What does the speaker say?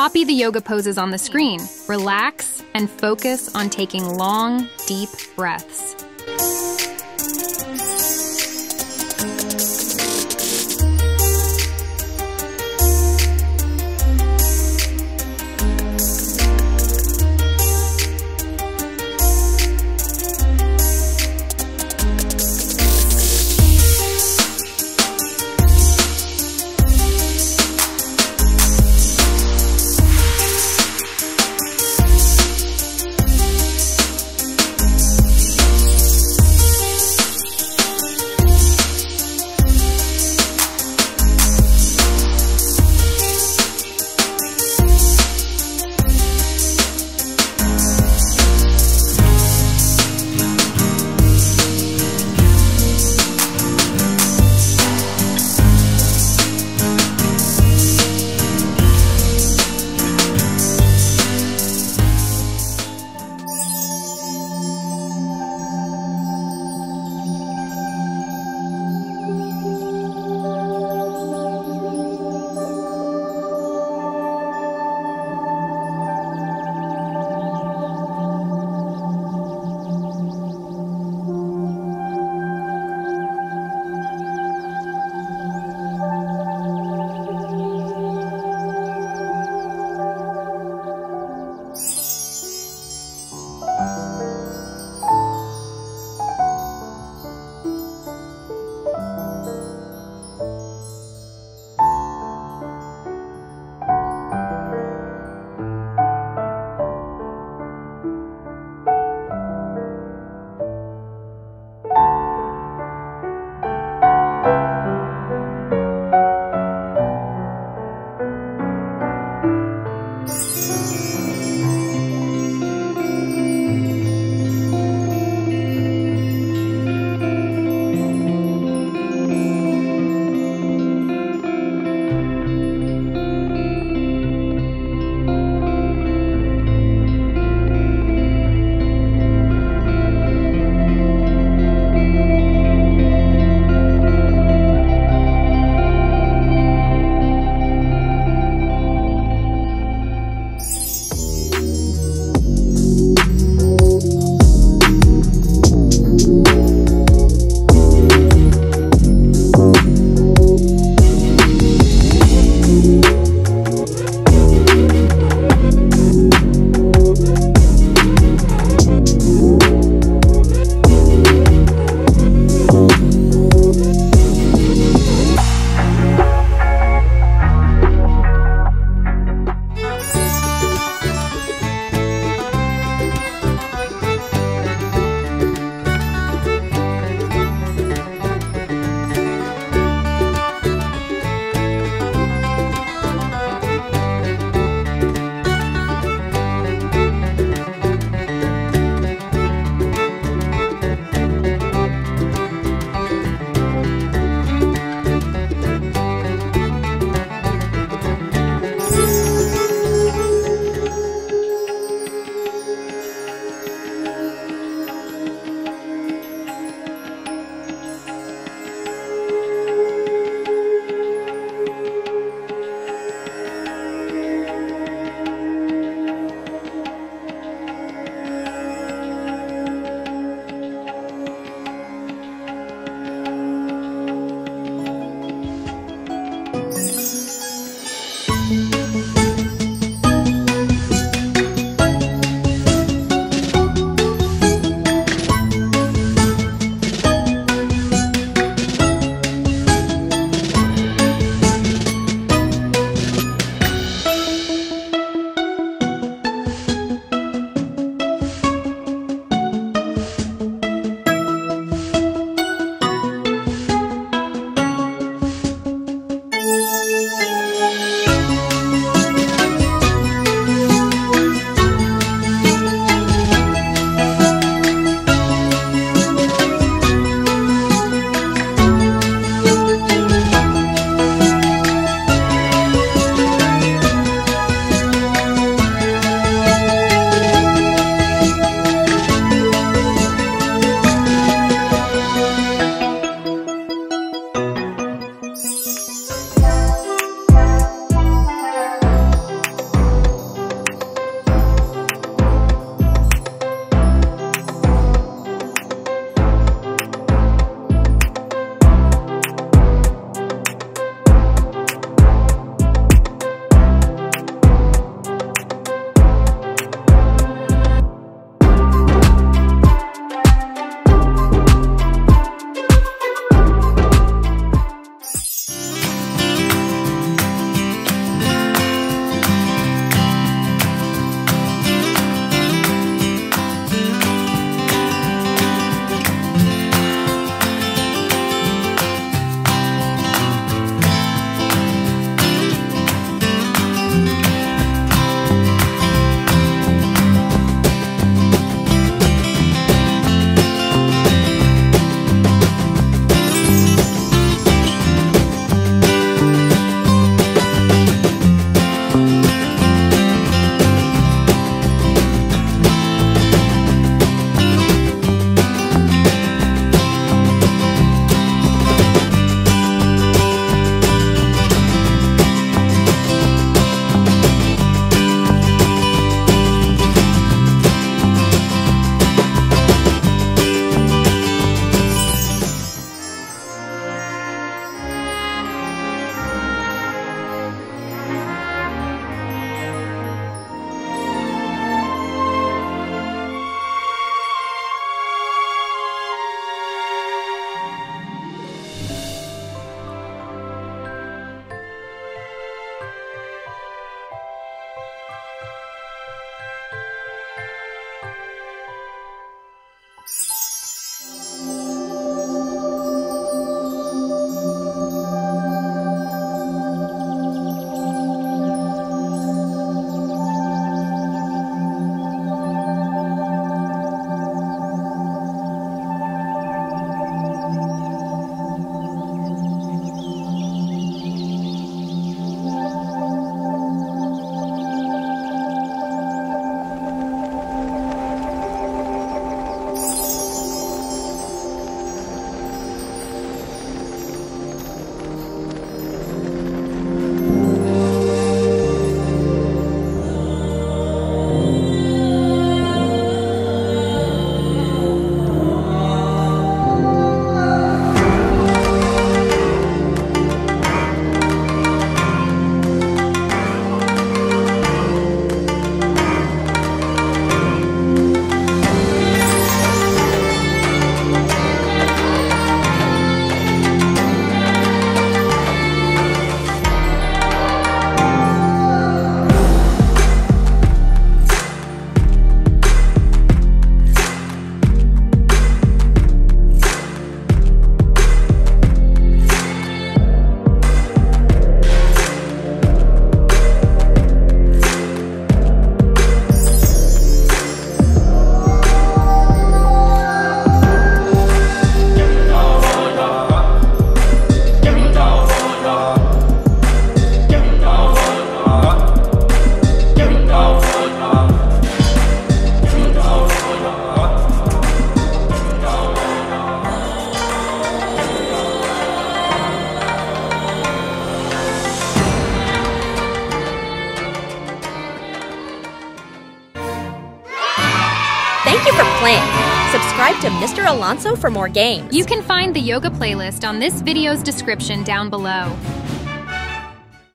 Copy the yoga poses on the screen. Relax and focus on taking long, deep breaths. Thank you for playing. Subscribe to Mr. Alonso for more games. You can find the yoga playlist on this video's description down below.